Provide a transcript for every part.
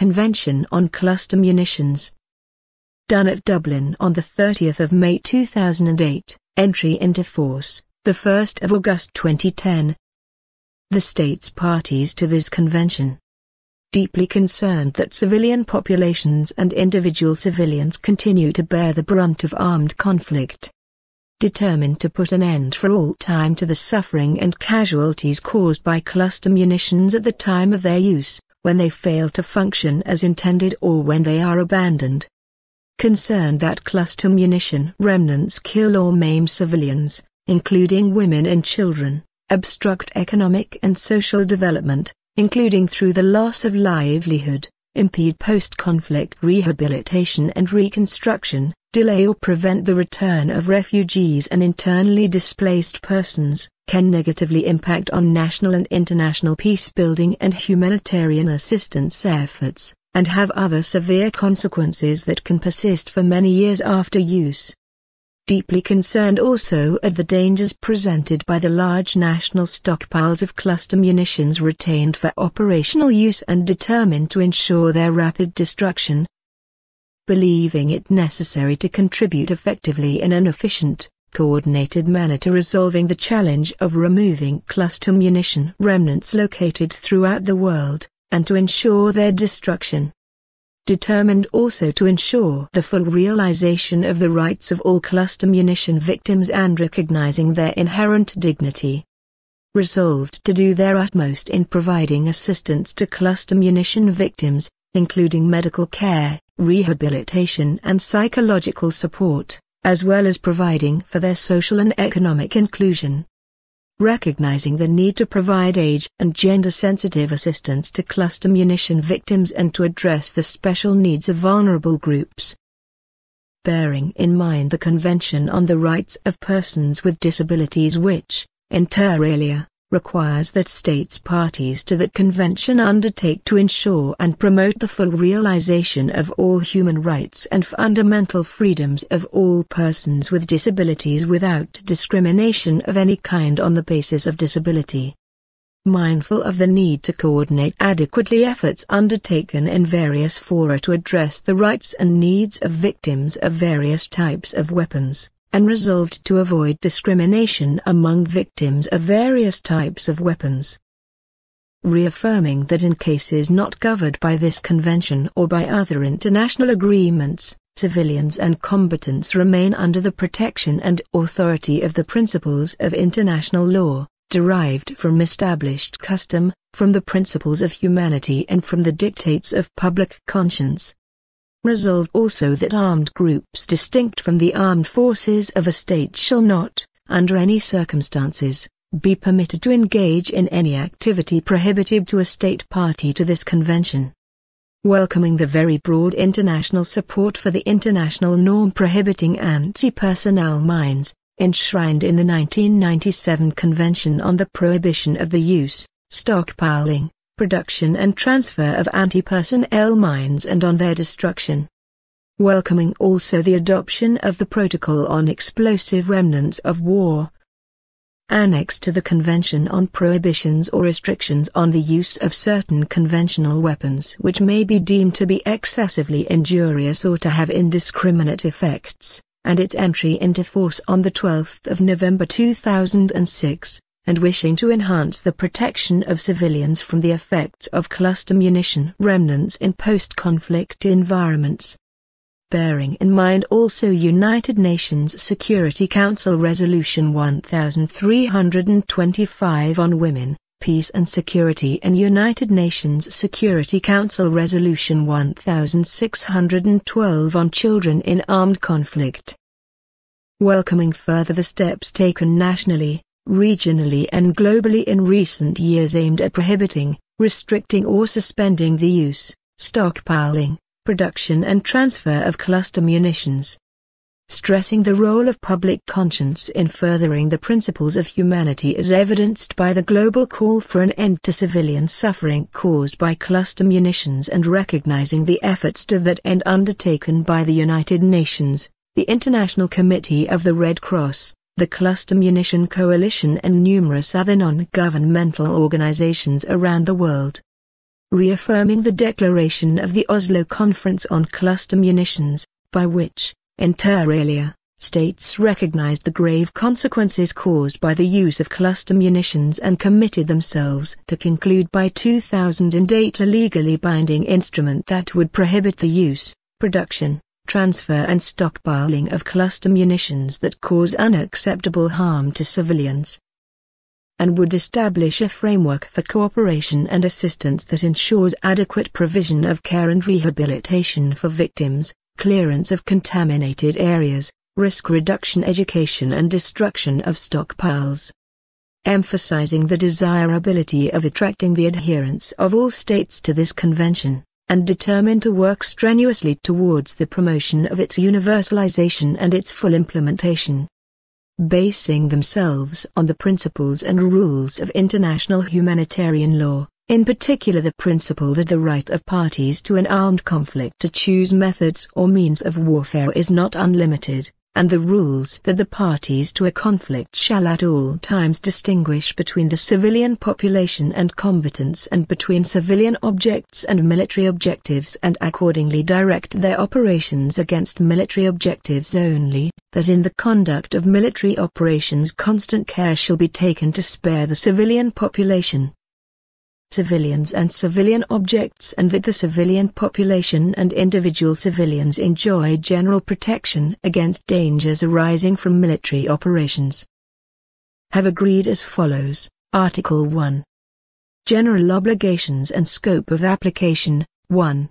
Convention on Cluster Munitions, done at Dublin on the 30th of May 2008, entry into force, the 1st of August 2010. The states parties to this convention, deeply concerned that civilian populations and individual civilians continue to bear the brunt of armed conflict, determined to put an end for all time to the suffering and casualties caused by cluster munitions at the time of their use, when they fail to function as intended or when they are abandoned. Concerned that cluster munition remnants kill or maim civilians, including women and children, obstruct economic and social development, including through the loss of livelihood, impede post-conflict rehabilitation and reconstruction, delay or prevent the return of refugees and internally displaced persons, can negatively impact on national and international peace-building and humanitarian assistance efforts, and have other severe consequences that can persist for many years after use. Deeply concerned also at the dangers presented by the large national stockpiles of cluster munitions retained for operational use and determined to ensure their rapid destruction, believing it necessary to contribute effectively in an efficient, coordinated manner to resolving the challenge of removing cluster munition remnants located throughout the world, and to ensure their destruction. Determined also to ensure the full realization of the rights of all cluster munition victims and recognizing their inherent dignity. Resolved to do their utmost in providing assistance to cluster munition victims, including medical care, rehabilitation and psychological support, as well as providing for their social and economic inclusion. Recognizing the need to provide age and gender-sensitive assistance to cluster munition victims and to address the special needs of vulnerable groups. Bearing in mind the Convention on the Rights of Persons with Disabilities which, inter alia, requires that states parties to that convention undertake to ensure and promote the full realization of all human rights and fundamental freedoms of all persons with disabilities without discrimination of any kind on the basis of disability. Mindful of the need to coordinate adequately efforts undertaken in various fora to address the rights and needs of victims of various types of weapons, and resolved to avoid discrimination among victims of various types of weapons. Reaffirming that in cases not covered by this convention or by other international agreements, civilians and combatants remain under the protection and authority of the principles of international law, derived from established custom, from the principles of humanity and from the dictates of public conscience. Resolved also that armed groups distinct from the armed forces of a state shall not, under any circumstances, be permitted to engage in any activity prohibited to a state party to this convention. Welcoming the very broad international support for the international norm prohibiting anti-personnel mines, enshrined in the 1997 Convention on the Prohibition of the Use, Stockpiling, Production and transfer of anti-personnel mines and on their destruction. Welcoming also the adoption of the Protocol on Explosive Remnants of War, Annex to the Convention on Prohibitions or Restrictions on the Use of Certain Conventional Weapons which may be deemed to be excessively injurious or to have indiscriminate effects, and its entry into force on the 12th of November 2006. And wishing to enhance the protection of civilians from the effects of cluster munition remnants in post-conflict environments. Bearing in mind also United Nations Security Council Resolution 1325 on Women, Peace and Security and United Nations Security Council Resolution 1612 on Children in Armed Conflict. Welcoming further the steps taken nationally, regionally and globally in recent years aimed at prohibiting, restricting or suspending the use, stockpiling, production and transfer of cluster munitions. Stressing the role of public conscience in furthering the principles of humanity as evidenced by the global call for an end to civilian suffering caused by cluster munitions and recognizing the efforts to that end undertaken by the United Nations, the International Committee of the Red Cross, the Cluster Munition Coalition and numerous other non-governmental organizations around the world. reaffirming the declaration of the Oslo Conference on Cluster Munitions, by which, inter alia, states recognized the grave consequences caused by the use of cluster munitions and committed themselves to conclude by 2008 a legally binding instrument that would prohibit the use, production, transfer and stockpiling of cluster munitions that cause unacceptable harm to civilians, and would establish a framework for cooperation and assistance that ensures adequate provision of care and rehabilitation for victims, clearance of contaminated areas, risk reduction, education and destruction of stockpiles, emphasizing the desirability of attracting the adherence of all states to this convention, and determined to work strenuously towards the promotion of its universalization and its full implementation, basing themselves on the principles and rules of international humanitarian law, in particular the principle that the right of parties to an armed conflict to choose methods or means of warfare is not unlimited, and the rules that the parties to a conflict shall at all times distinguish between the civilian population and combatants and between civilian objects and military objectives, and accordingly direct their operations against military objectives only, that in the conduct of military operations constant care shall be taken to spare the civilian population, civilians and civilian objects, and that the civilian population and individual civilians enjoy general protection against dangers arising from military operations, have agreed as follows. Article 1. General obligations and scope of application. 1.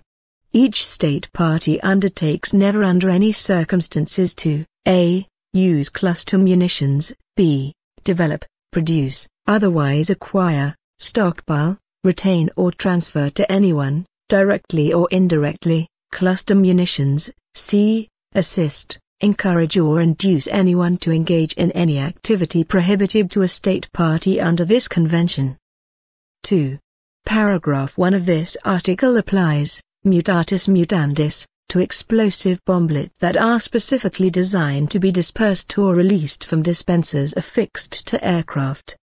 Each state party undertakes never under any circumstances to a. use cluster munitions, b. develop, produce, otherwise acquire, stockpile, retain or transfer to anyone, directly or indirectly, cluster munitions, c. assist, encourage or induce anyone to engage in any activity prohibited to a state party under this convention. 2. Paragraph 1 of this article applies, mutatis mutandis, to explosive bomblets that are specifically designed to be dispersed or released from dispensers affixed to aircraft.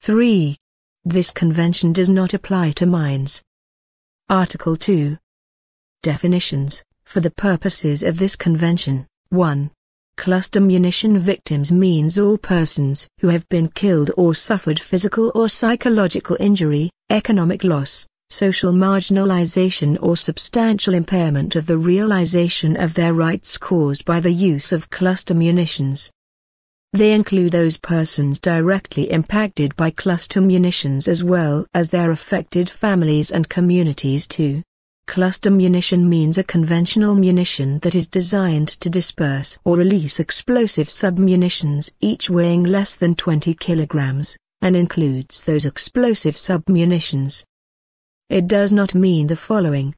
3. This convention does not apply to mines. Article 2. Definitions. For the purposes of this convention, 1. Cluster munition victims means all persons who have been killed or suffered physical or psychological injury, economic loss, social marginalization or substantial impairment of the realization of their rights caused by the use of cluster munitions. They include those persons directly impacted by cluster munitions as well as their affected families and communities too. Cluster munition means a conventional munition that is designed to disperse or release explosive submunitions, each weighing less than 20 kilograms, and includes those explosive submunitions. It does not mean the following.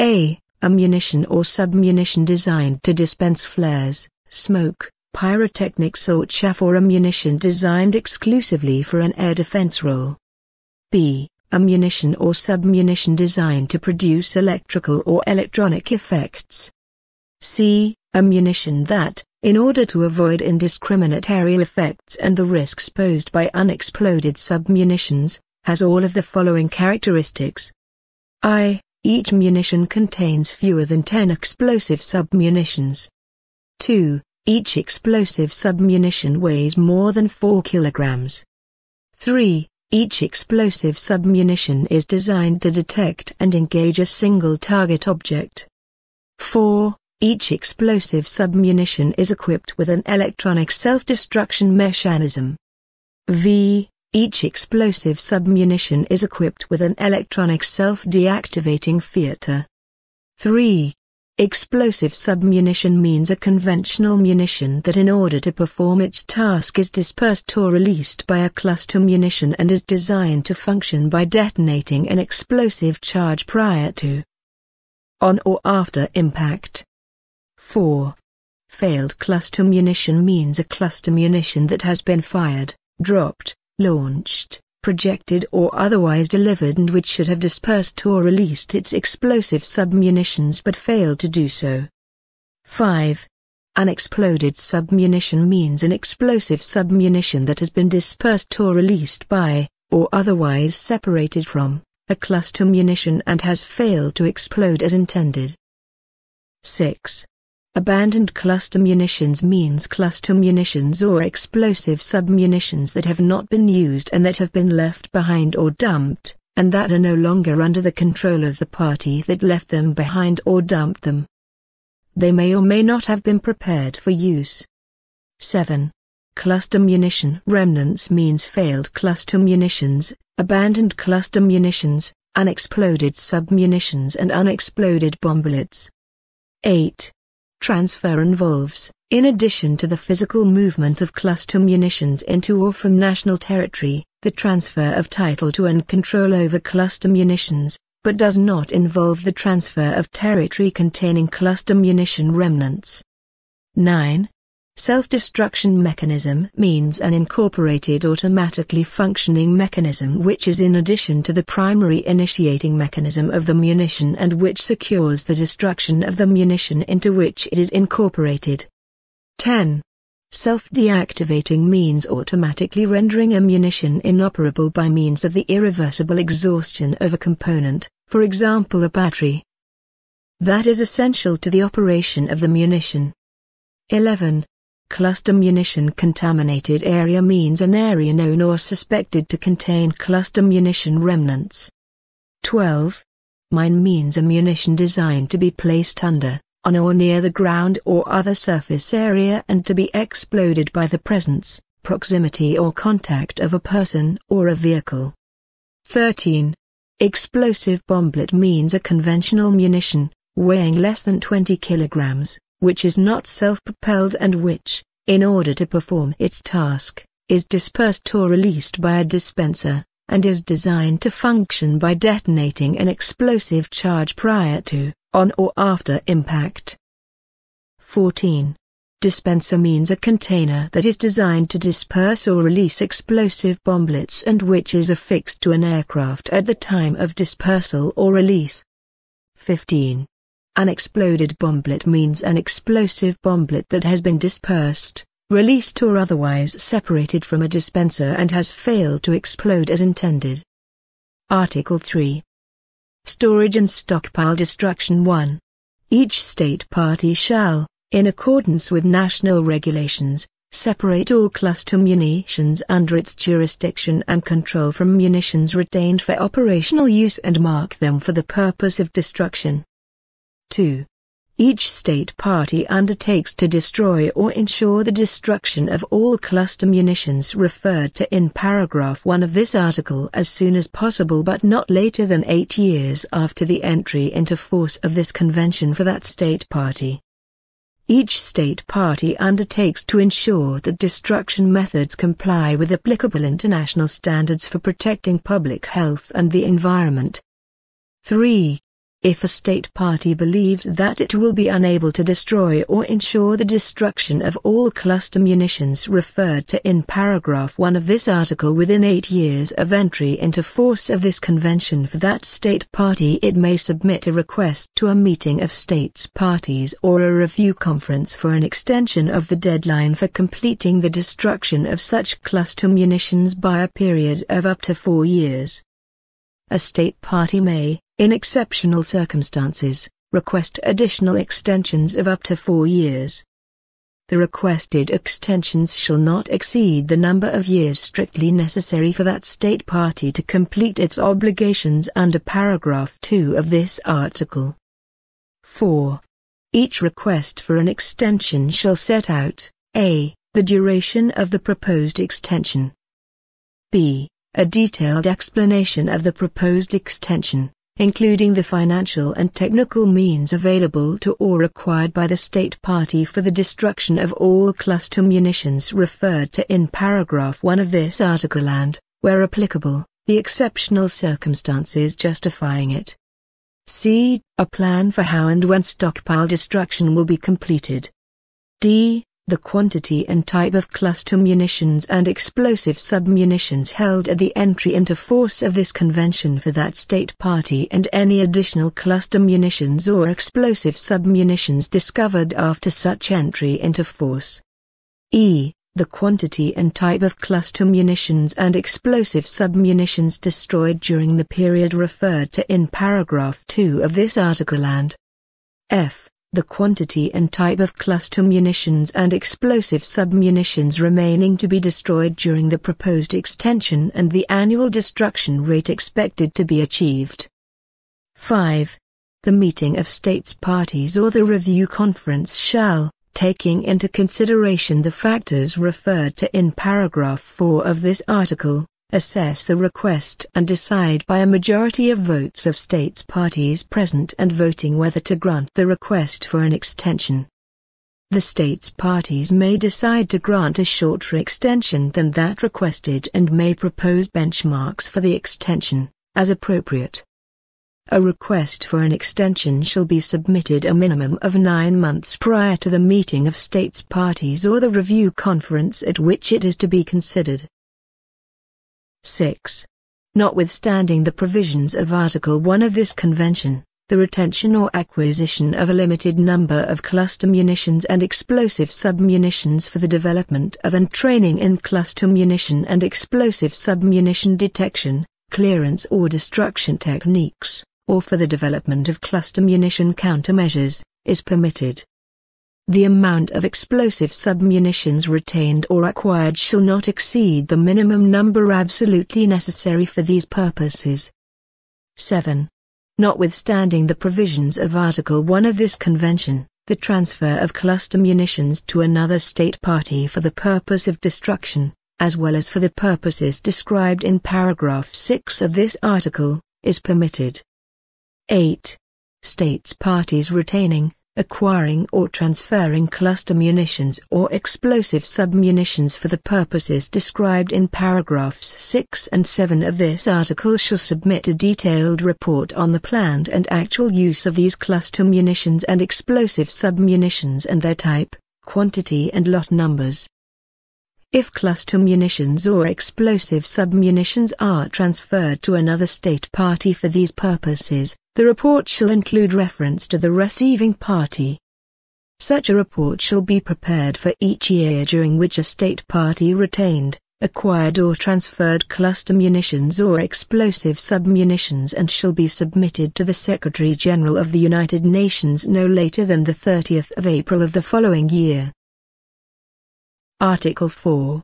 A. A munition or submunition designed to dispense flares, smoke, pyrotechnics or chaff, or a munition designed exclusively for an air defense role. B. A munition or submunition designed to produce electrical or electronic effects. C. A munition that, in order to avoid indiscriminate aerial effects and the risks posed by unexploded submunitions, has all of the following characteristics. I. Each munition contains fewer than 10 explosive submunitions. 2. Each explosive submunition weighs more than 4 kilograms. 3. Each explosive submunition is designed to detect and engage a single target object. 4. Each explosive submunition is equipped with an electronic self-destruction mechanism. V. Each explosive submunition is equipped with an electronic self-deactivating filter. 3. Explosive submunition means a conventional munition that in order to perform its task is dispersed or released by a cluster munition and is designed to function by detonating an explosive charge prior to, on or after impact. 4. Failed cluster munition means a cluster munition that has been fired, dropped, launched, projected or otherwise delivered and which should have dispersed or released its explosive submunitions but failed to do so. 5. Unexploded submunition means an explosive submunition that has been dispersed or released by, or otherwise separated from, a cluster munition and has failed to explode as intended. 6. Abandoned cluster munitions means cluster munitions or explosive submunitions that have not been used and that have been left behind or dumped, and that are no longer under the control of the party that left them behind or dumped them. They may or may not have been prepared for use. 7. Cluster munition remnants means failed cluster munitions, abandoned cluster munitions, unexploded submunitions and unexploded bomblets. 8. Transfer involves, in addition to the physical movement of cluster munitions into or from national territory, the transfer of title to and control over cluster munitions, but does not involve the transfer of territory containing cluster munition remnants. 9. Self-destruction mechanism means an incorporated automatically functioning mechanism which is in addition to the primary initiating mechanism of the munition and which secures the destruction of the munition into which it is incorporated. 10. Self-deactivating means automatically rendering a munition inoperable by means of the irreversible exhaustion of a component, for example a battery, that is essential to the operation of the munition. 11. Cluster munition contaminated area means an area known or suspected to contain cluster munition remnants. 12. Mine means a munition designed to be placed under, on or near the ground or other surface area and to be exploded by the presence, proximity or contact of a person or a vehicle. 13. Explosive bomblet means a conventional munition, weighing less than 20 kilograms, which is not self-propelled and which, in order to perform its task, is dispersed or released by a dispenser, and is designed to function by detonating an explosive charge prior to, on or after impact. 14. Dispenser means a container that is designed to disperse or release explosive bomblets and which is affixed to an aircraft at the time of dispersal or release. 15. Unexploded bomblet means an explosive bomblet that has been dispersed, released or otherwise separated from a dispenser and has failed to explode as intended. Article 3. Storage and stockpile destruction. 1. Each state party shall, in accordance with national regulations, separate all cluster munitions under its jurisdiction and control from munitions retained for operational use and mark them for the purpose of destruction. 2. Each state party undertakes to destroy or ensure the destruction of all cluster munitions referred to in paragraph 1 of this article as soon as possible but not later than 8 years after the entry into force of this convention for that state party. Each state party undertakes to ensure that destruction methods comply with applicable international standards for protecting public health and the environment. 3. If a state party believes that it will be unable to destroy or ensure the destruction of all cluster munitions referred to in paragraph 1 of this article within 8 years of entry into force of this convention for that state party, it may submit a request to a meeting of states parties or a review conference for an extension of the deadline for completing the destruction of such cluster munitions by a period of up to 4 years. A state party may, in exceptional circumstances, request additional extensions of up to 4 years. The requested extensions shall not exceed the number of years strictly necessary for that state party to complete its obligations under paragraph 2 of this article. 4. Each request for an extension shall set out, a. the duration of the proposed extension, b. a detailed explanation of the proposed extension, including the financial and technical means available to or required by the state party for the destruction of all cluster munitions referred to in paragraph 1 of this article and, where applicable, the exceptional circumstances justifying it. C. A plan for how and when stockpile destruction will be completed. D. The quantity and type of cluster munitions and explosive submunitions held at the entry into force of this convention for that state party and any additional cluster munitions or explosive submunitions discovered after such entry into force. E. the quantity and type of cluster munitions and explosive submunitions destroyed during the period referred to in paragraph 2 of this article, and f. the quantity and type of cluster munitions and explosive submunitions remaining to be destroyed during the proposed extension and the annual destruction rate expected to be achieved. 5. The meeting of states parties or the review conference shall, taking into consideration the factors referred to in paragraph 4 of this article, assess the request and decide by a majority of votes of states parties present and voting whether to grant the request for an extension. The states parties may decide to grant a shorter extension than that requested and may propose benchmarks for the extension, as appropriate. A request for an extension shall be submitted a minimum of 9 months prior to the meeting of states parties or the review conference at which it is to be considered. 6. Notwithstanding the provisions of Article 1 of this Convention, the retention or acquisition of a limited number of cluster munitions and explosive submunitions for the development of and training in cluster munition and explosive submunition detection, clearance or destruction techniques, or for the development of cluster munition countermeasures, is permitted. The amount of explosive submunitions retained or acquired shall not exceed the minimum number absolutely necessary for these purposes. 7. Notwithstanding the provisions of Article 1 of this Convention, the transfer of cluster munitions to another state party for the purpose of destruction, as well as for the purposes described in paragraph 6 of this article, is permitted. 8. States parties retaining, acquiring or transferring cluster munitions or explosive submunitions for the purposes described in paragraphs 6 and 7 of this article shall submit a detailed report on the planned and actual use of these cluster munitions and explosive submunitions and their type, quantity and lot numbers. If cluster munitions or explosive submunitions are transferred to another state party for these purposes, the report shall include reference to the receiving party. Such a report shall be prepared for each year during which a state party retained, acquired or transferred cluster munitions or explosive submunitions and shall be submitted to the Secretary-General of the United Nations no later than the 30th of April of the following year. Article 4.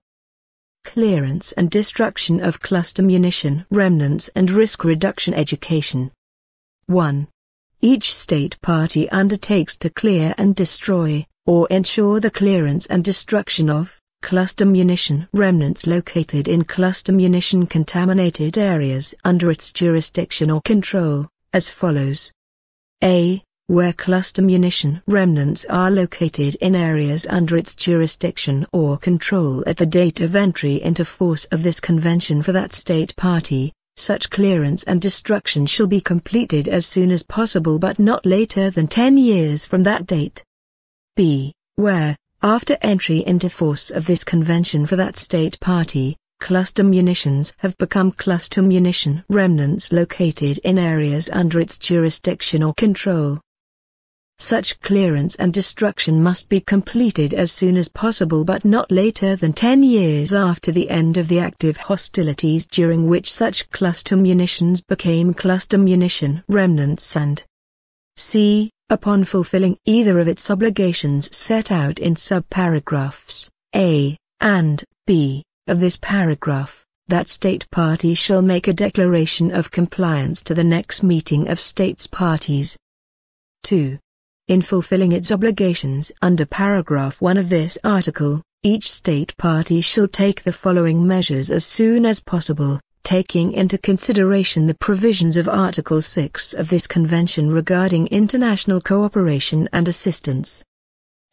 Clearance and destruction of cluster munition remnants and risk reduction education. 1. Each state party undertakes to clear and destroy, or ensure the clearance and destruction of, cluster munition remnants located in cluster munition contaminated areas under its jurisdiction or control, as follows. A. Where cluster munition remnants are located in areas under its jurisdiction or control at the date of entry into force of this Convention for that state party, such clearance and destruction shall be completed as soon as possible but not later than 10 years from that date. B. Where, after entry into force of this Convention for that state party, cluster munitions have become cluster munition remnants located in areas under its jurisdiction or control, such clearance and destruction must be completed as soon as possible but not later than 10 years after the end of the active hostilities during which such cluster munitions became cluster munition remnants, and c. upon fulfilling either of its obligations set out in subparagraphs a and b of this paragraph, that state party shall make a declaration of compliance to the next meeting of states parties. 2. In fulfilling its obligations under paragraph 1 of this article, each state party shall take the following measures as soon as possible, taking into consideration the provisions of Article 6 of this Convention regarding international cooperation and assistance.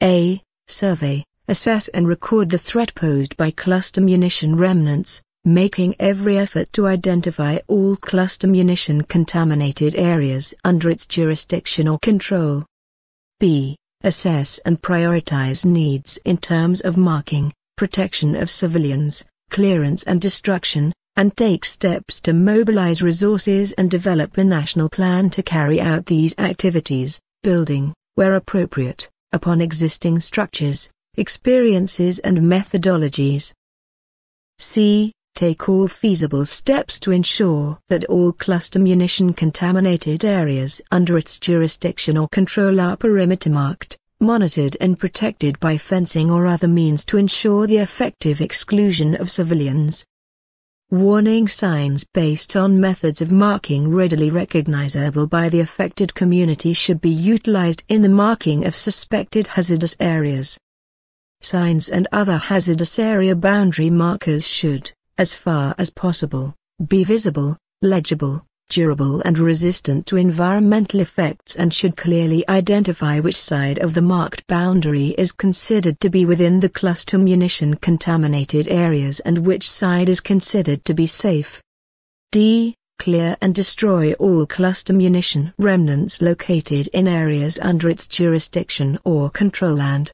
A. Survey, assess and record the threat posed by cluster munition remnants, making every effort to identify all cluster munition contaminated areas under its jurisdiction or control. B. Assess and prioritize needs in terms of marking, protection of civilians, clearance and destruction, and take steps to mobilize resources and develop a national plan to carry out these activities, building, where appropriate, upon existing structures, experiences and methodologies. C. Take all feasible steps to ensure that all cluster munition contaminated areas under its jurisdiction or control are perimeter marked, monitored and protected by fencing or other means to ensure the effective exclusion of civilians. Warning signs based on methods of marking readily recognizable by the affected community should be utilized in the marking of suspected hazardous areas. Signs and other hazardous area boundary markers should, as far as possible, be visible, legible, durable and resistant to environmental effects and should clearly identify which side of the marked boundary is considered to be within the cluster munition contaminated areas and which side is considered to be safe. D. Clear and destroy all cluster munition remnants located in areas under its jurisdiction or control and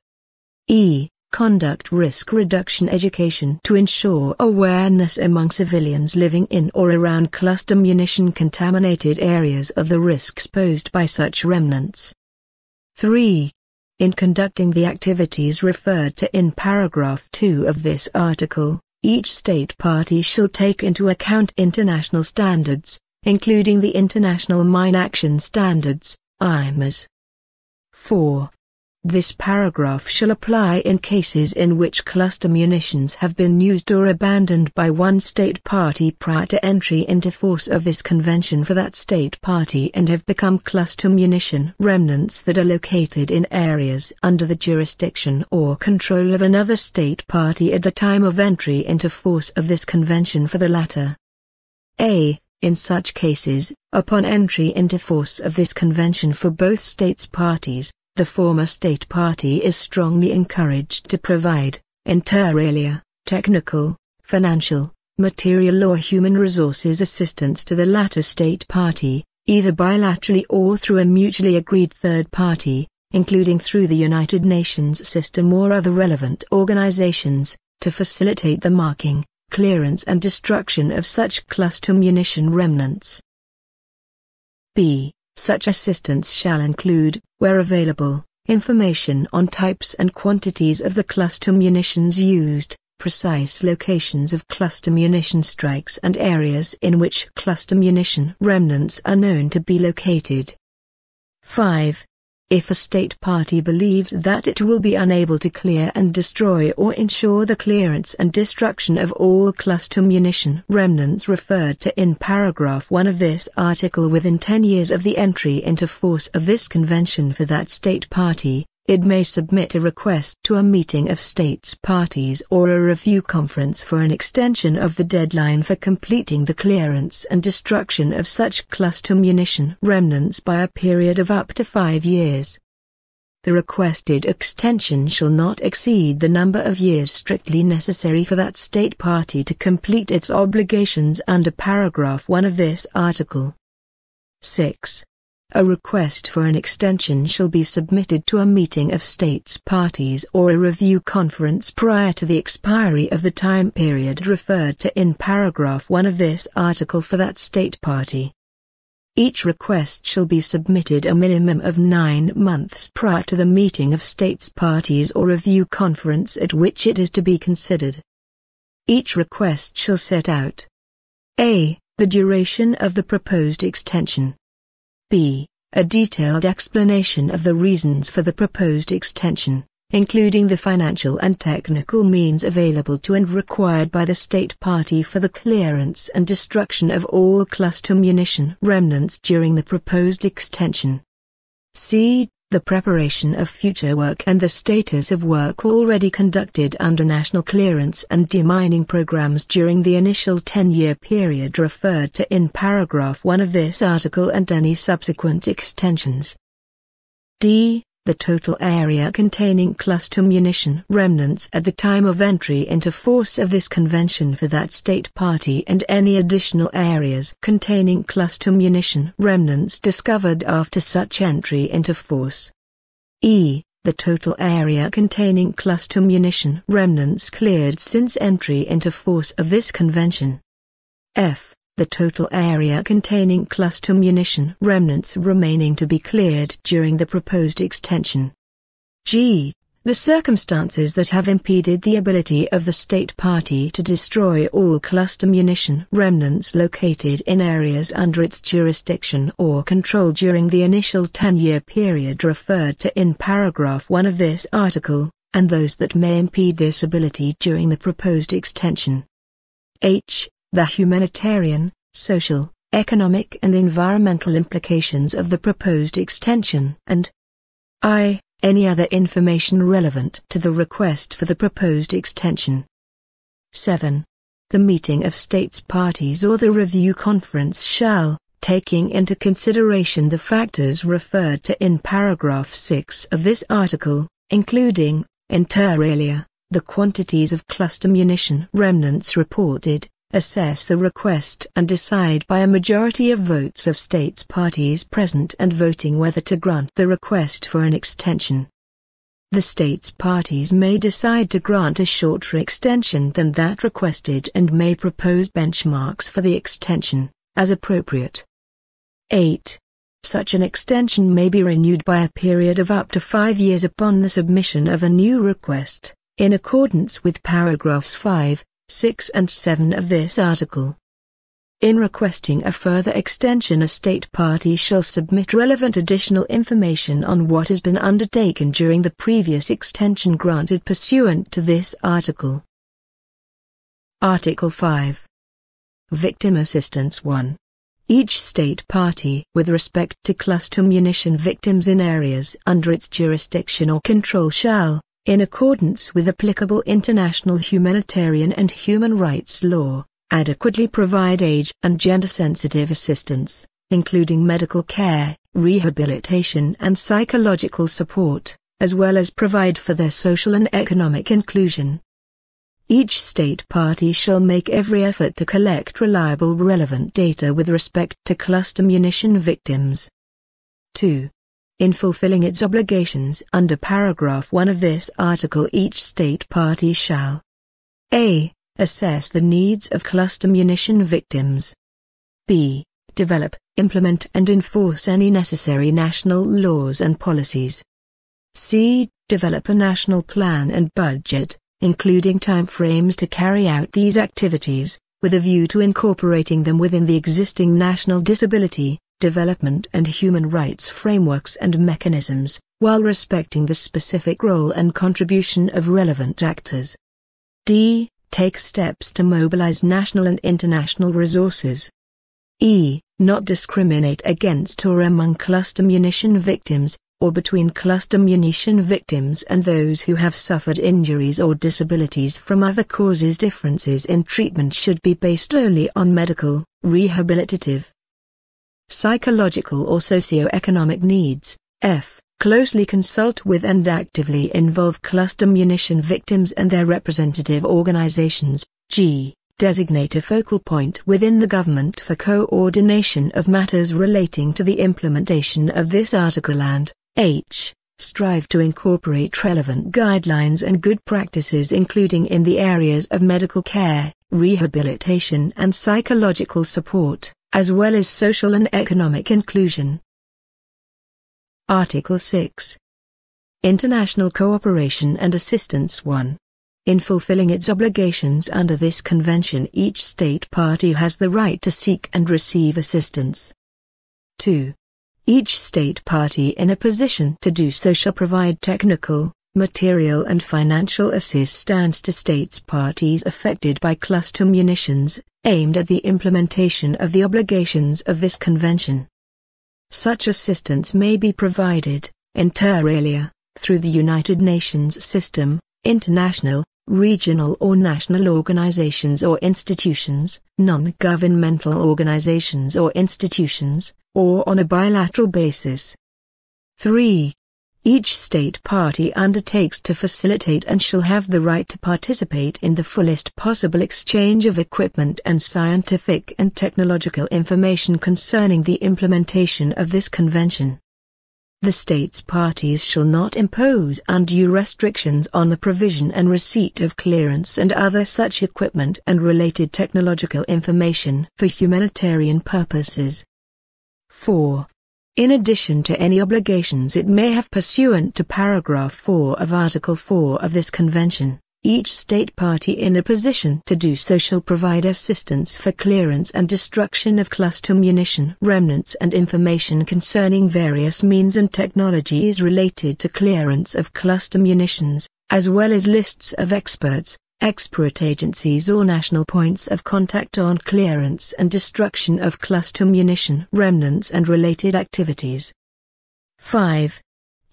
E. Conduct risk reduction education to ensure awareness among civilians living in or around cluster munition contaminated areas of the risks posed by such remnants. 3. In conducting the activities referred to in paragraph 2 of this article, each state party shall take into account international standards, including the International Mine Action Standards, IMAS. 4. This paragraph shall apply in cases in which cluster munitions have been used or abandoned by one state party prior to entry into force of this convention for that state party and have become cluster munition remnants that are located in areas under the jurisdiction or control of another state party at the time of entry into force of this convention for the latter. A. In such cases, upon entry into force of this convention for both states parties, the former state party is strongly encouraged to provide, inter alia, technical, financial, material or human resources assistance to the latter state party, either bilaterally or through a mutually agreed third party, including through the United Nations system or other relevant organizations, to facilitate the marking, clearance and destruction of such cluster munition remnants. B. Such assistance shall include, where available, information on types and quantities of the cluster munitions used, precise locations of cluster munition strikes and areas in which cluster munition remnants are known to be located. 5. If a state party believes that it will be unable to clear and destroy or ensure the clearance and destruction of all cluster munition remnants referred to in paragraph 1 of this article within 10 years of the entry into force of this convention for that state party, it may submit a request to a meeting of states parties or a review conference for an extension of the deadline for completing the clearance and destruction of such cluster munition remnants by a period of up to 5 years. The requested extension shall not exceed the number of years strictly necessary for that state party to complete its obligations under paragraph 1 of this article. 6. A request for an extension shall be submitted to a meeting of states parties or a review conference prior to the expiry of the time period referred to in paragraph 1 of this article for that state party. Each request shall be submitted a minimum of 9 months prior to the meeting of states parties or review conference at which it is to be considered. Each request shall set out a. The duration of the proposed extension. B. A detailed explanation of the reasons for the proposed extension, including the financial and technical means available to and required by the state party for the clearance and destruction of all cluster munition remnants during the proposed extension. C. The preparation of future work and the status of work already conducted under national clearance and demining programs during the initial 10-year period referred to in paragraph 1 of this article and any subsequent extensions. D. The total area containing cluster munition remnants at the time of entry into force of this convention for that state party and any additional areas containing cluster munition remnants discovered after such entry into force. E. The total area containing cluster munition remnants cleared since entry into force of this convention. F. The total area containing cluster munition remnants remaining to be cleared during the proposed extension. G. The circumstances that have impeded the ability of the state party to destroy all cluster munition remnants located in areas under its jurisdiction or control during the initial 10-year period referred to in paragraph 1 of this article, and those that may impede this ability during the proposed extension. H. The humanitarian, social, economic and environmental implications of the proposed extension, and I. Any other information relevant to the request for the proposed extension. 7. The meeting of states parties or the review conference shall, taking into consideration the factors referred to in paragraph 6 of this article, including, inter alia, the quantities of cluster munition remnants reported, assess the request and decide by a majority of votes of states parties present and voting whether to grant the request for an extension. The states parties may decide to grant a shorter extension than that requested and may propose benchmarks for the extension, as appropriate. 8. Such an extension may be renewed by a period of up to 5 years upon the submission of a new request, in accordance with paragraphs 5, 6 and 7 of this article. In requesting a further extension, a state party shall submit relevant additional information on what has been undertaken during the previous extension granted pursuant to this article. Article 5. Victim Assistance 1. Each state party with respect to cluster munition victims in areas under its jurisdiction or control shall, in accordance with applicable international humanitarian and human rights law, adequately provide age and gender-sensitive assistance, including medical care, rehabilitation and psychological support, as well as provide for their social and economic inclusion. Each state party shall make every effort to collect reliable relevant data with respect to cluster munition victims. 2. In fulfilling its obligations under paragraph 1 of this article, each state party shall a. Assess the needs of cluster munition victims. b. Develop, implement and enforce any necessary national laws and policies. c. Develop a national plan and budget, including timeframes to carry out these activities, with a view to incorporating them within the existing national disability, development and human rights frameworks and mechanisms, while respecting the specific role and contribution of relevant actors. d. Take steps to mobilize national and international resources. e. Not discriminate against or among cluster munition victims, or between cluster munition victims and those who have suffered injuries or disabilities from other causes. Differences in treatment should be based only on medical, rehabilitative, psychological or socio-economic needs. f. Closely consult with and actively involve cluster munition victims and their representative organizations. g. Designate a focal point within the government for coordination of matters relating to the implementation of this article, and h. Strive to incorporate relevant guidelines and good practices, including in the areas of medical care, rehabilitation and psychological support, as well as social and economic inclusion. Article 6. International Cooperation and Assistance 1. In fulfilling its obligations under this convention, each state party has the right to seek and receive assistance. 2. Each state party in a position to do so shall provide technical, material and financial assistance to states parties affected by cluster munitions, aimed at the implementation of the obligations of this convention. Such assistance may be provided, inter alia, through the United Nations system, international, regional or national organizations or institutions, non-governmental organizations or institutions, or on a bilateral basis. 3. Each state party undertakes to facilitate and shall have the right to participate in the fullest possible exchange of equipment and scientific and technological information concerning the implementation of this convention. The states parties shall not impose undue restrictions on the provision and receipt of clearance and other such equipment and related technological information for humanitarian purposes. 4. in addition to any obligations it may have pursuant to paragraph 4 of Article 4 of this Convention. Each state party in a position to do so shall provide assistance for clearance and destruction of cluster munition remnants and information concerning various means and technologies related to clearance of cluster munitions, as well as lists of experts, expert agencies or national points of contact on clearance and destruction of cluster munition remnants and related activities. 5.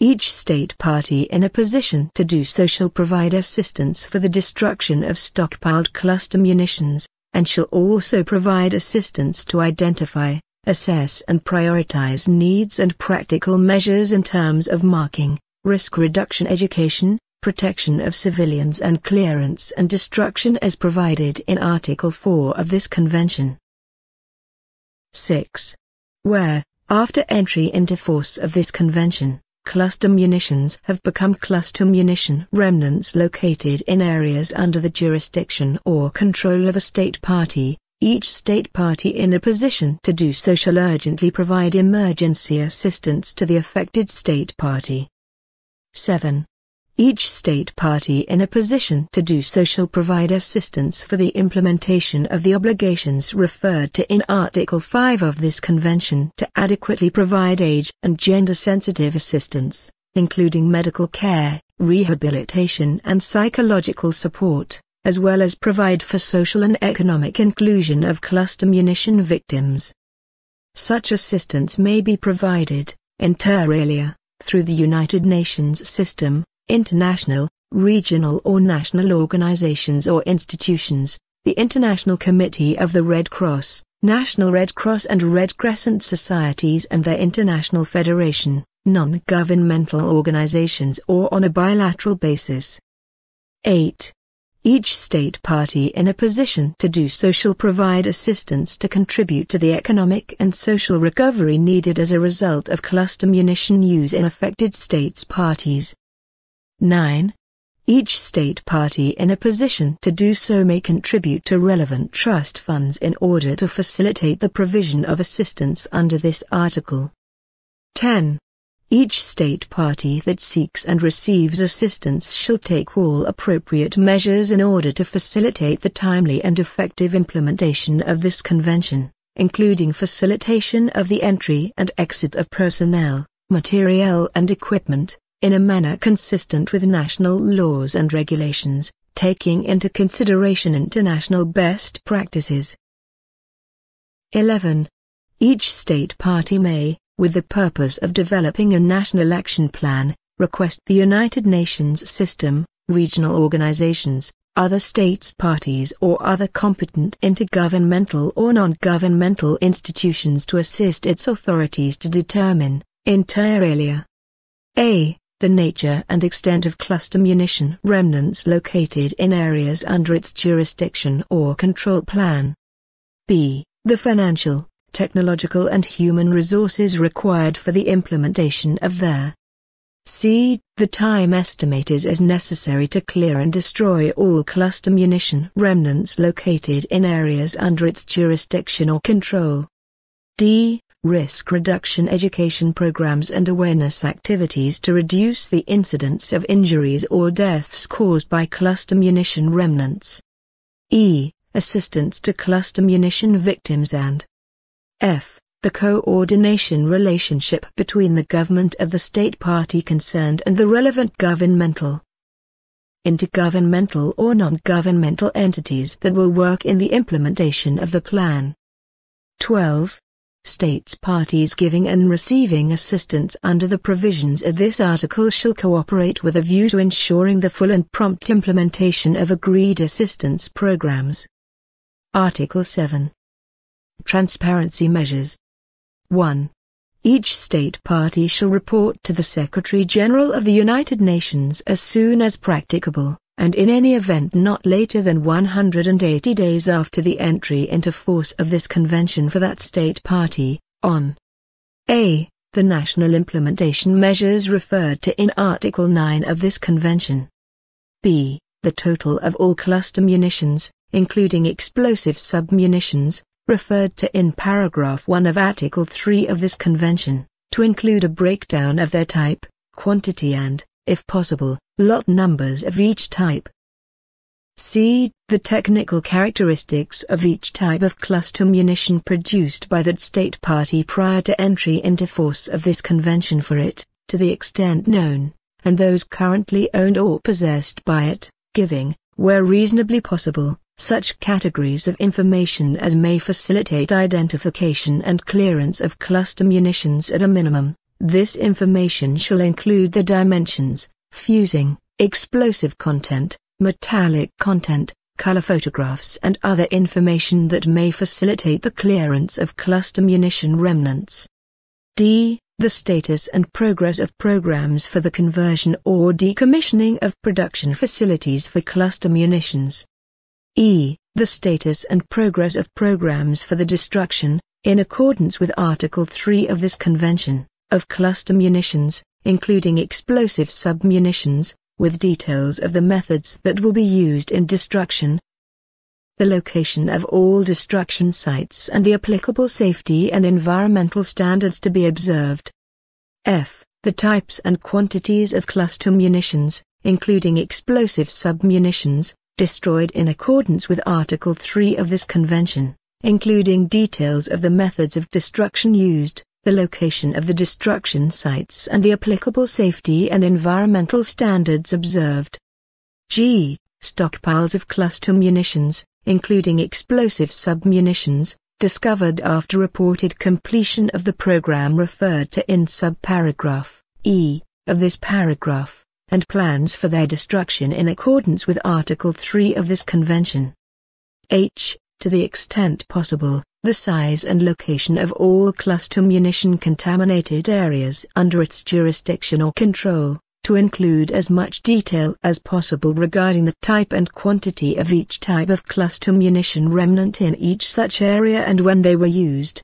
Each state party in a position to do so shall provide assistance for the destruction of stockpiled cluster munitions, and shall also provide assistance to identify, assess and prioritize needs and practical measures in terms of marking, risk reduction, education, protection of civilians and clearance and destruction as provided in Article 4 of this Convention. 6. Where, after entry into force of this Convention, cluster munitions have become cluster munition remnants located in areas under the jurisdiction or control of a state party, each state party in a position to do so shall urgently provide emergency assistance to the affected state party. 7. Each state party in a position to do so shall provide assistance for the implementation of the obligations referred to in Article 5 of this Convention to adequately provide age and gender-sensitive assistance, including medical care, rehabilitation and psychological support, as well as provide for social and economic inclusion of cluster munition victims. Such assistance may be provided, inter alia, through the United Nations system, international, regional or national organizations or institutions, the International Committee of the Red Cross, National Red Cross and Red Crescent Societies and their international federation, non-governmental organizations or on a bilateral basis. 8. Each state party in a position to do so shall provide assistance to contribute to the economic and social recovery needed as a result of cluster munition use in affected states' parties. 9. Each state party in a position to do so may contribute to relevant trust funds in order to facilitate the provision of assistance under this article. 10. Each state party that seeks and receives assistance shall take all appropriate measures in order to facilitate the timely and effective implementation of this Convention, including facilitation of the entry and exit of personnel, materiel and equipment, in a manner consistent with national laws and regulations, taking into consideration international best practices. 11. Each state party may, with the purpose of developing a national action plan, request the United Nations system, regional organizations, other states' parties or other competent intergovernmental or non-governmental institutions to assist its authorities to determine, inter alia, a. the nature and extent of cluster munition remnants located in areas under its jurisdiction or control plan. B. The financial, technological and human resources required for the implementation of their. C. The time estimated as necessary to clear and destroy all cluster munition remnants located in areas under its jurisdiction or control. D. Risk reduction education programs and awareness activities to reduce the incidence of injuries or deaths caused by cluster munition remnants. E. Assistance to cluster munition victims and F. The coordination relationship between the government of the state party concerned and the relevant governmental, intergovernmental or non-governmental entities that will work in the implementation of the plan. 12. States parties giving and receiving assistance under the provisions of this article shall cooperate with a view to ensuring the full and prompt implementation of agreed assistance programs. Article 7. Transparency measures. 1. Each state party shall report to the Secretary-General of the United Nations as soon as practicable, and in any event not later than 180 days after the entry into force of this Convention for that state party, on a. the national implementation measures referred to in Article 9 of this Convention, b. the total of all cluster munitions, including explosive submunitions, referred to in paragraph 1 of Article 3 of this Convention, to include a breakdown of their type, quantity and, if possible, lot numbers of each type. C. The technical characteristics of each type of cluster munition produced by that state party prior to entry into force of this convention for it, to the extent known, and those currently owned or possessed by it, giving, where reasonably possible, such categories of information as may facilitate identification and clearance of cluster munitions at a minimum. This information shall include the dimensions, fusing, explosive content, metallic content, color photographs and other information that may facilitate the clearance of cluster munition remnants. D. The status and progress of programs for the conversion or decommissioning of production facilities for cluster munitions. E. The status and progress of programs for the destruction, in accordance with Article 3 of this Convention, of cluster munitions, including explosive submunitions, with details of the methods that will be used in destruction, the location of all destruction sites and the applicable safety and environmental standards to be observed. F. The types and quantities of cluster munitions, including explosive submunitions, destroyed in accordance with Article 3 of this Convention, including details of the methods of destruction used, the location of the destruction sites and the applicable safety and environmental standards observed. G. Stockpiles of cluster munitions, including explosive submunitions, discovered after reported completion of the program referred to in subparagraph E of this paragraph, and plans for their destruction in accordance with Article 3 of this Convention. H. To the extent possible, the size and location of all cluster munition contaminated areas under its jurisdiction or control, to include as much detail as possible regarding the type and quantity of each type of cluster munition remnant in each such area and when they were used.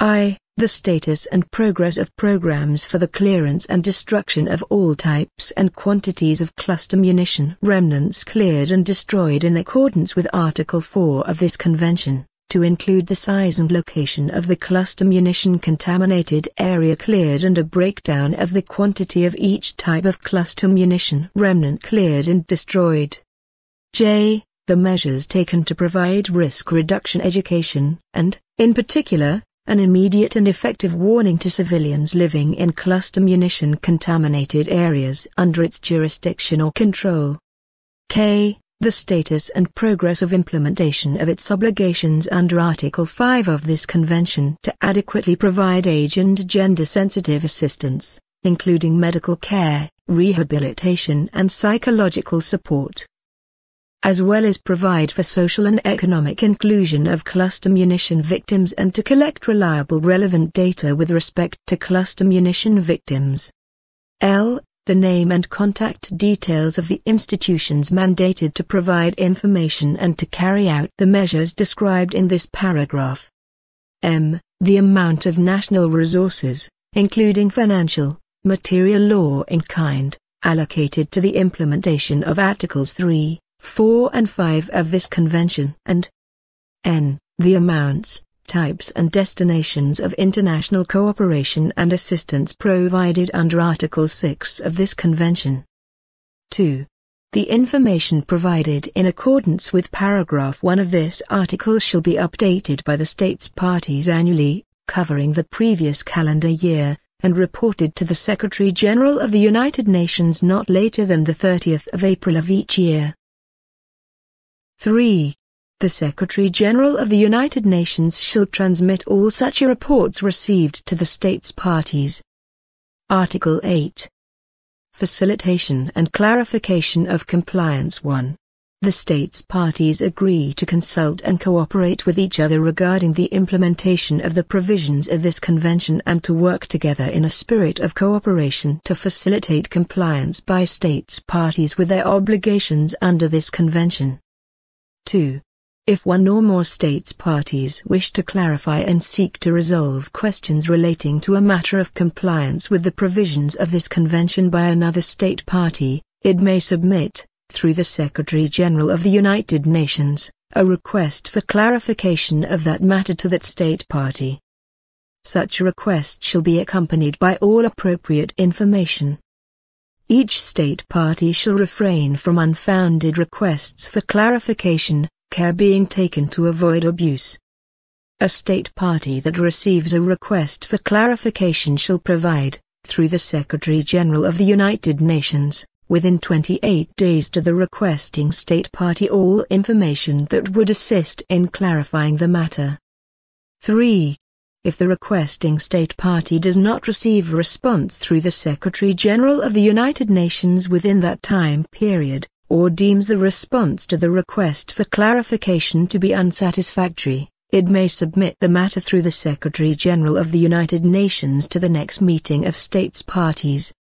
I. The status and progress of programs for the clearance and destruction of all types and quantities of cluster munition remnants cleared and destroyed in accordance with Article 4 of this Convention, to include the size and location of the cluster munition contaminated area cleared and a breakdown of the quantity of each type of cluster munition remnant cleared and destroyed. J. The measures taken to provide risk reduction education and, in particular, an immediate and effective warning to civilians living in cluster munition contaminated areas under its jurisdiction or control. K. The status and progress of implementation of its obligations under Article 5 of this Convention to adequately provide age and gender-sensitive assistance, including medical care, rehabilitation and psychological support, as well as provide for social and economic inclusion of cluster munition victims and to collect reliable relevant data with respect to cluster munition victims. L. The name and contact details of the institutions mandated to provide information and to carry out the measures described in this paragraph. M. The amount of national resources, including financial, material or in kind, allocated to the implementation of Articles 3, 4 and 5 of this Convention, and N. The amounts, types and destinations of international cooperation and assistance provided under Article 6 of this Convention. 2. The information provided in accordance with paragraph 1 of this article shall be updated by the states parties annually, covering the previous calendar year, and reported to the Secretary-General of the United Nations not later than the 30th of April of each year. 3. The Secretary-General of the United Nations shall transmit all such reports received to the states parties. Article 8. Facilitation and clarification of compliance. 1. The states parties agree to consult and cooperate with each other regarding the implementation of the provisions of this Convention and to work together in a spirit of cooperation to facilitate compliance by states parties with their obligations under this Convention. 2. If one or more states parties wish to clarify and seek to resolve questions relating to a matter of compliance with the provisions of this Convention by another state party, it may submit, through the Secretary-General of the United Nations, a request for clarification of that matter to that state party. Such a request shall be accompanied by all appropriate information. Each state party shall refrain from unfounded requests for clarification, care being taken to avoid abuse. A state party that receives a request for clarification shall provide, through the Secretary-General of the United Nations, within 28 days to the requesting state party all information that would assist in clarifying the matter. 3. If the requesting state party does not receive a response through the Secretary-General of the United Nations within that time period, or deems the response to the request for clarification to be unsatisfactory, it may submit the matter through the Secretary-General of the United Nations to the next meeting of states parties.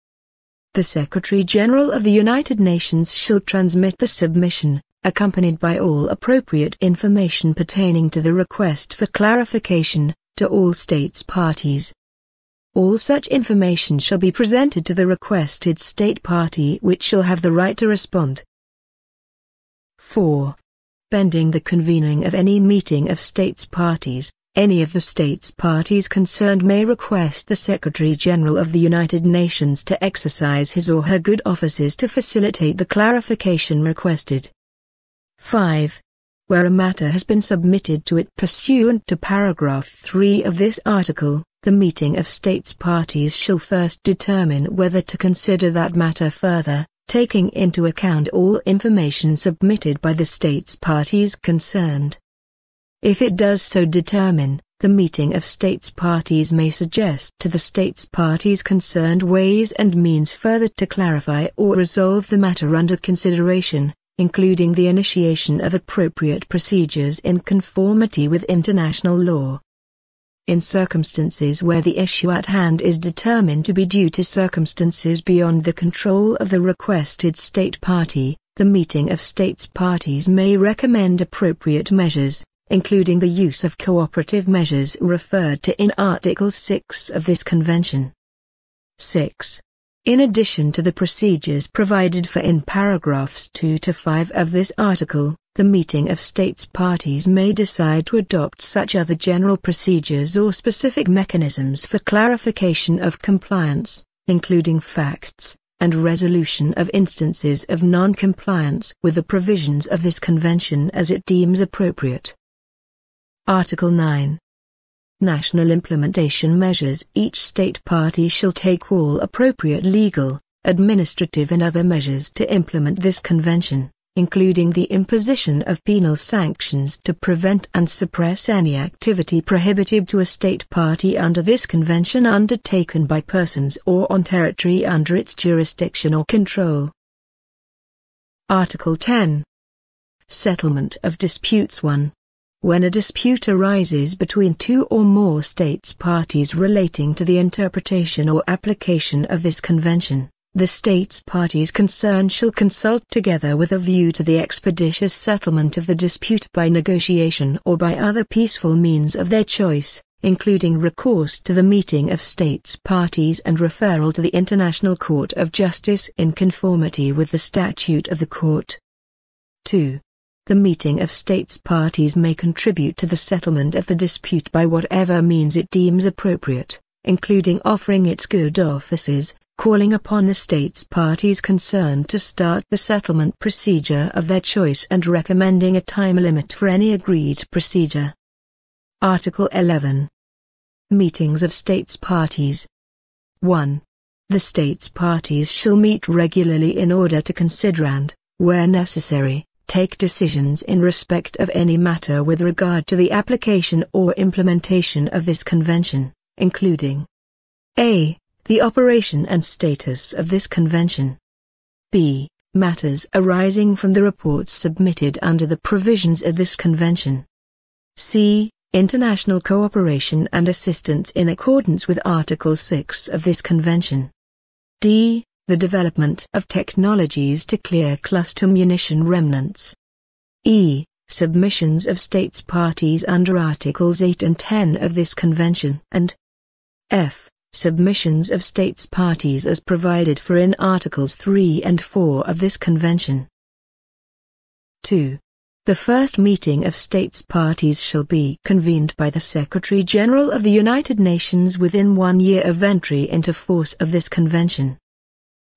The Secretary-General of the United Nations shall transmit the submission, accompanied by all appropriate information pertaining to the request for clarification, to all states parties. All such information shall be presented to the requested state party, which shall have the right to respond. 4. Pending the convening of any meeting of states parties, any of the states parties concerned may request the Secretary-General of the United Nations to exercise his or her good offices to facilitate the clarification requested. 5. Where a matter has been submitted to it pursuant to paragraph 3 of this article, the meeting of states parties shall first determine whether to consider that matter further, taking into account all information submitted by the states parties concerned. If it does so determine, the meeting of states parties may suggest to the states parties concerned ways and means further to clarify or resolve the matter under consideration, including the initiation of appropriate procedures in conformity with international law. In circumstances where the issue at hand is determined to be due to circumstances beyond the control of the requested state party, the meeting of states parties may recommend appropriate measures, including the use of cooperative measures referred to in Article 6 of this Convention. 6. In addition to the procedures provided for in paragraphs 2 to 5 of this article, the meeting of states parties may decide to adopt such other general procedures or specific mechanisms for clarification of compliance, including facts, and resolution of instances of non-compliance with the provisions of this Convention as it deems appropriate. Article 9. National implementation measures. Each state party shall take all appropriate legal, administrative and other measures to implement this Convention, including the imposition of penal sanctions to prevent and suppress any activity prohibited to a state party under this Convention undertaken by persons or on territory under its jurisdiction or control. Article 10. Settlement of disputes. 1. When a dispute arises between two or more states parties relating to the interpretation or application of this Convention, the states parties concerned shall consult together with a view to the expeditious settlement of the dispute by negotiation or by other peaceful means of their choice, including recourse to the meeting of states parties and referral to the International Court of Justice in conformity with the statute of the court. 2. The meeting of states parties may contribute to the settlement of the dispute by whatever means it deems appropriate, including offering its good offices, calling upon the states parties concerned to start the settlement procedure of their choice and recommending a time limit for any agreed procedure. Article 11. Meetings of states parties. 1. The states parties shall meet regularly in order to consider and, where necessary, take decisions in respect of any matter with regard to the application or implementation of this Convention, including a. the operation and status of this Convention, b. matters arising from the reports submitted under the provisions of this Convention, c. international cooperation and assistance in accordance with Article 6 of this Convention, d. the development of technologies to clear cluster munition remnants, e. submissions of states parties under Articles 8 and 10 of this Convention, and f. submissions of states parties as provided for in Articles 3 and 4 of this Convention. 2. The first meeting of states parties shall be convened by the Secretary-General of the United Nations within 1 year of entry into force of this convention.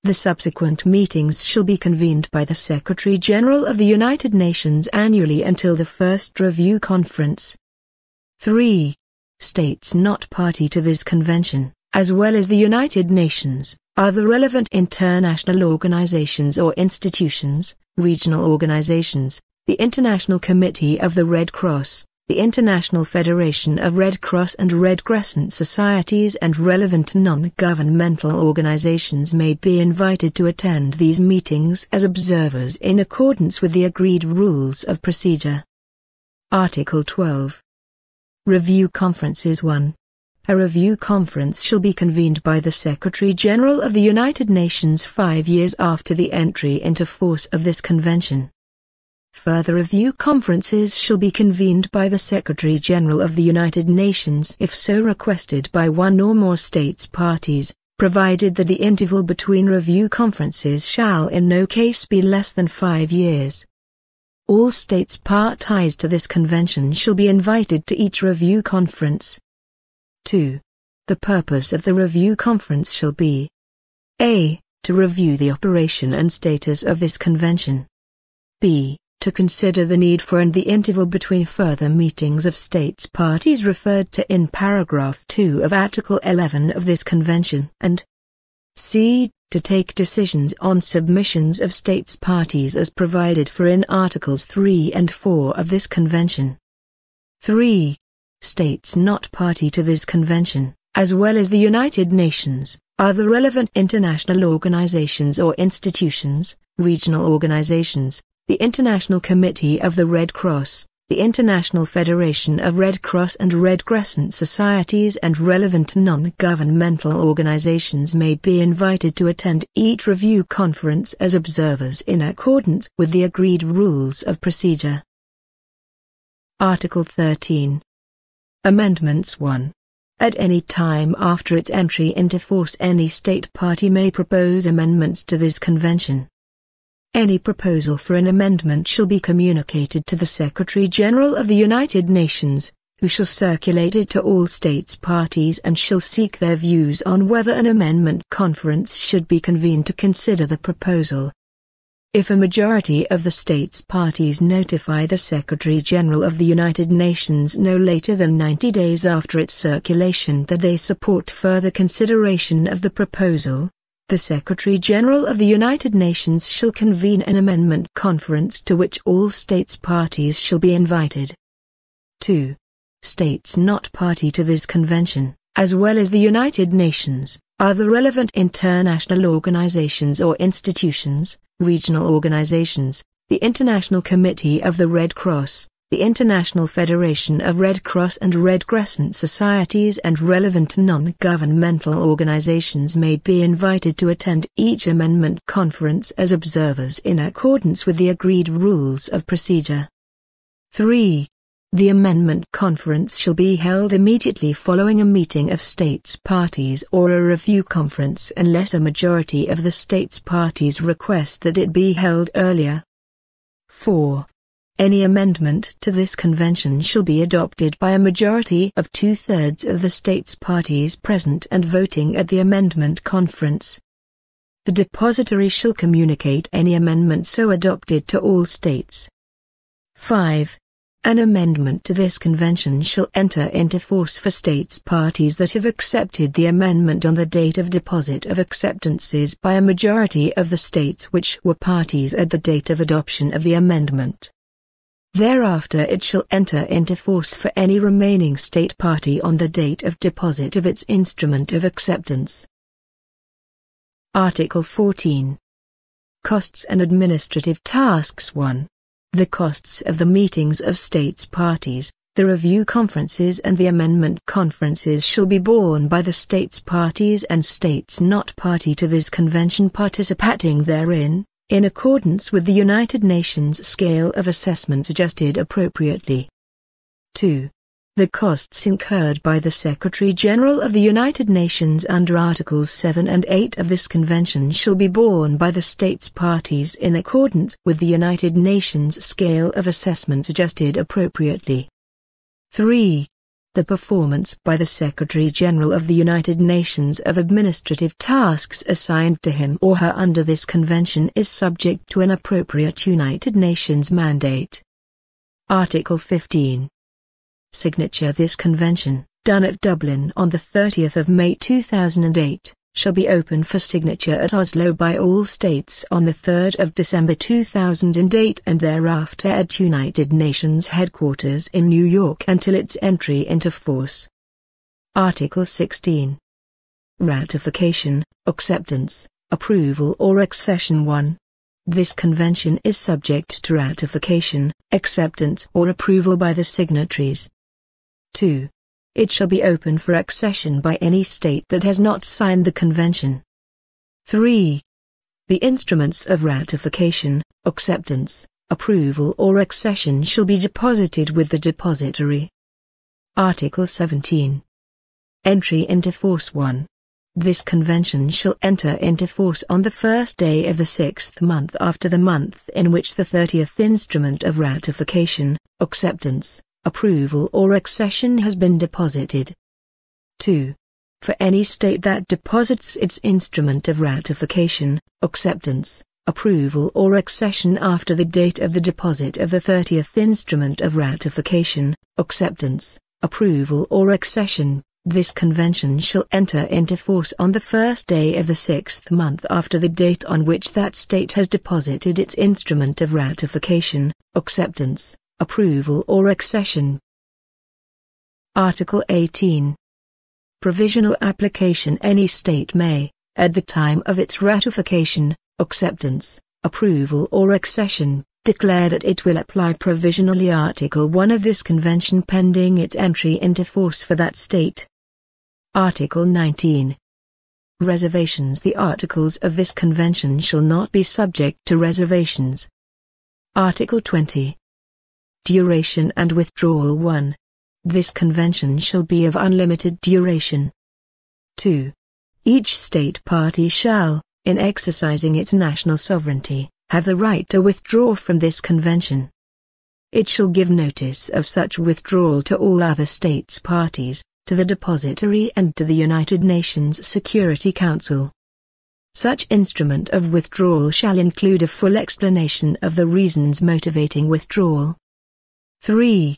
The subsequent meetings shall be convened by the Secretary-General of the United Nations annually until the first review conference. 3. States not party to this convention, as well as the United Nations, other relevant international organizations or institutions, regional organizations, the International Committee of the Red Cross, the International Federation of Red Cross and Red Crescent Societies, and relevant non-governmental organizations may be invited to attend these meetings as observers in accordance with the agreed rules of procedure. Article 12. Review Conferences. 1. A review conference shall be convened by the Secretary-General of the United Nations 5 years after the entry into force of this convention. Further review conferences shall be convened by the Secretary-General of the United Nations if so requested by one or more states parties, provided that the interval between review conferences shall in no case be less than 5 years. All states parties to this convention shall be invited to each review conference. 2. The purpose of the review conference shall be: a. To review the operation and status of this convention. b. To consider the need for and the interval between further meetings of states parties referred to in paragraph 2 of Article 11 of this convention, and c. To take decisions on submissions of states parties as provided for in Articles 3 and 4 of this convention. 3. States not party to this convention, as well as the United Nations, other relevant international organizations or institutions, regional organizations, the International Committee of the Red Cross, the International Federation of Red Cross and Red Crescent Societies, and relevant non-governmental organizations may be invited to attend each review conference as observers in accordance with the agreed rules of procedure. Article 13. Amendments. 1. At any time after its entry into force, any state party may propose amendments to this convention. Any proposal for an amendment shall be communicated to the Secretary-General of the United Nations, who shall circulate it to all states parties and shall seek their views on whether an amendment conference should be convened to consider the proposal. If a majority of the states parties notify the Secretary-General of the United Nations no later than 90 days after its circulation that they support further consideration of the proposal, the Secretary-General of the United Nations shall convene an amendment conference to which all states parties shall be invited. 2. States not party to this convention, as well as the United Nations, other relevant international organizations or institutions, regional organizations, the International Committee of the Red Cross, the International Federation of Red Cross and Red Crescent Societies, and relevant non-governmental organizations may be invited to attend each amendment conference as observers in accordance with the agreed rules of procedure. 3. The amendment conference shall be held immediately following a meeting of states parties or a review conference unless a majority of the states parties request that it be held earlier. 4. Any amendment to this convention shall be adopted by a majority of 2/3 of the states parties present and voting at the amendment conference. The depositary shall communicate any amendment so adopted to all states. 5. An amendment to this convention shall enter into force for states parties that have accepted the amendment on the date of deposit of acceptances by a majority of the states which were parties at the date of adoption of the amendment. Thereafter it shall enter into force for any remaining state party on the date of deposit of its instrument of acceptance. Article 14. Costs and administrative tasks. 1. The costs of the meetings of states parties, the review conferences, and the amendment conferences shall be borne by the states parties and states not party to this convention participating therein, in accordance with the United Nations scale of assessment adjusted appropriately. 2. The costs incurred by the Secretary-General of the United Nations under Articles 7 and 8 of this Convention shall be borne by the states parties in accordance with the United Nations scale of assessment adjusted appropriately. 3. The performance by the Secretary-General of the United Nations of administrative tasks assigned to him or her under this Convention is subject to an appropriate United Nations mandate. Article 15. Signature. This Convention, done at Dublin on the 30th of May 2008, shall be open for signature at Oslo by all states on the 3rd of December 2008 and thereafter at United Nations headquarters in New York until its entry into force. Article 16. Ratification, acceptance, approval or accession. 1. This Convention is subject to ratification, acceptance or approval by the signatories. 2. It shall be open for accession by any state that has not signed the Convention. 3. The instruments of ratification, acceptance, approval or accession shall be deposited with the depository. Article 17. Entry into force. 1. This Convention shall enter into force on the first day of the 6th month after the month in which the 30th instrument of ratification, acceptance, approval or accession has been deposited. 2. For any state that deposits its instrument of ratification, acceptance, approval or accession after the date of the deposit of the 30th instrument of ratification, acceptance, approval or accession, this Convention shall enter into force on the first day of the 6th month after the date on which that state has deposited its instrument of ratification, acceptance, approval or accession. Article 18. Provisional application. Any state may, at the time of its ratification, acceptance, approval or accession, declare that it will apply provisionally Article 1 of this Convention pending its entry into force for that state. Article 19. Reservations. The articles of this Convention shall not be subject to reservations. Article 20. Duration and withdrawal. 1. This Convention shall be of unlimited duration. 2. Each state party shall, in exercising its national sovereignty, have the right to withdraw from this Convention. It shall give notice of such withdrawal to all other states parties, to the depository and to the United Nations Security Council. Such instrument of withdrawal shall include a full explanation of the reasons motivating withdrawal. 3.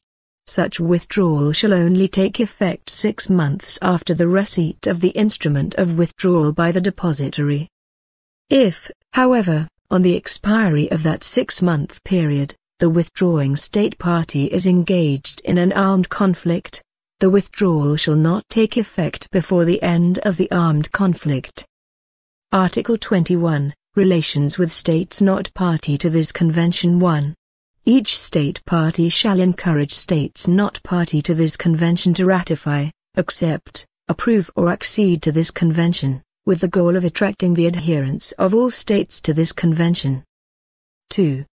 Such withdrawal shall only take effect 6 months after the receipt of the instrument of withdrawal by the depository. If, however, on the expiry of that 6-month period, the withdrawing state party is engaged in an armed conflict, the withdrawal shall not take effect before the end of the armed conflict. Article 21. Relations with states not party to this Convention. 1. Each state party shall encourage states not party to this Convention to ratify, accept, approve or accede to this Convention, with the goal of attracting the adherence of all states to this Convention. 2.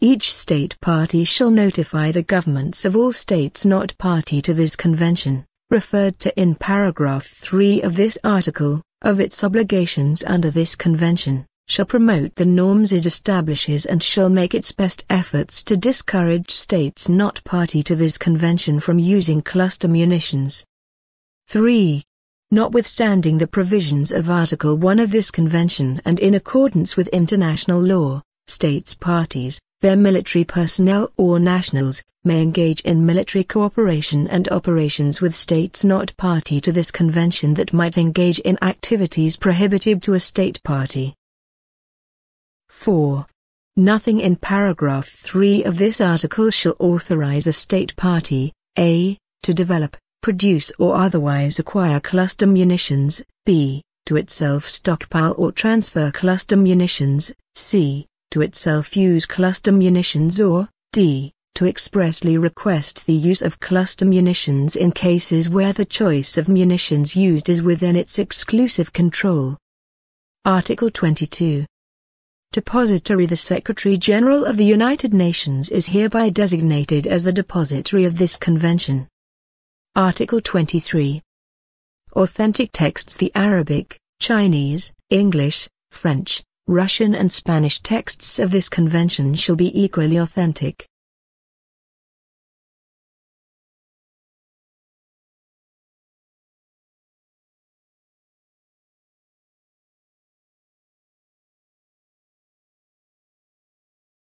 Each state party shall notify the governments of all states not party to this Convention, referred to in paragraph 3 of this article, of its obligations under this Convention, shall promote the norms it establishes and shall make its best efforts to discourage states not party to this Convention from using cluster munitions. 3. Notwithstanding the provisions of Article 1 of this Convention and in accordance with international law, states parties, their military personnel or nationals, may engage in military cooperation and operations with states not party to this Convention that might engage in activities prohibited to a state party. 4. Nothing in paragraph 3 of this article shall authorize a state party, a. to develop, produce or otherwise acquire cluster munitions, b. to itself stockpile or transfer cluster munitions, c. to itself use cluster munitions or, d. to expressly request the use of cluster munitions in cases where the choice of munitions used is within its exclusive control. Article 22. Depository. The Secretary-General of the United Nations is hereby designated as the depository of this Convention. Article 23. Authentic texts. The Arabic, Chinese, English, French, Russian and Spanish texts of this convention shall be equally authentic.